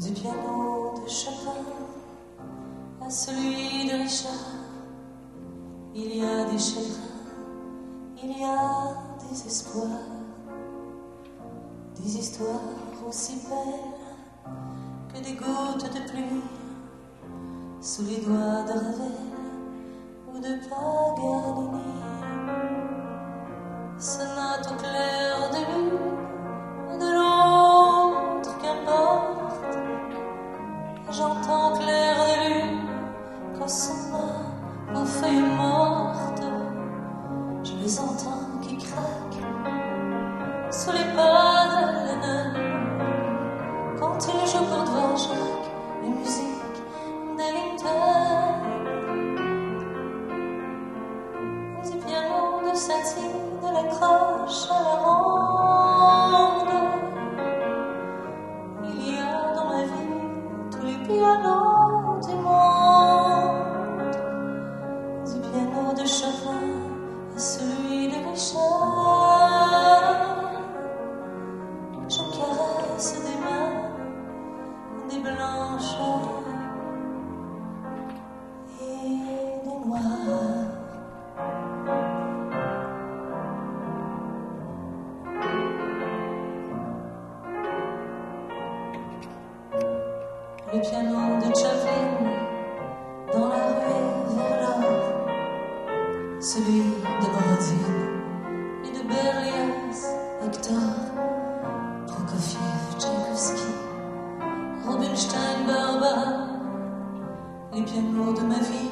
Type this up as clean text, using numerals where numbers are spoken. du piano de Chopin à celui de Richard, il y a des chagrins, il y a des espoirs, des histoires aussi belles que des gouttes de pluie sous les doigts de Ravel ou de Pagan. Sonate au clair de lune ou de l'autre, qu'importe. J'entends clair de lune quand son âme aux feuilles mortes. Je les entends qui craquent sous les pas de la neige quand ils jouent pour Dvorak les musiques d'Ellington, du piano de Satie. De la croche à la ronde, il y a dans ma vie tous les pianos du monde, du piano de Chopin à celui de Richard. Je caresse des mains, des blanches et des noires. Le piano de Chopin dans la rue vers l'or, celui de Borodine et de Berlioz, Hector, Prokofiev, Tchaïkovski, Rubinstein, Barbara, les pianos de ma vie.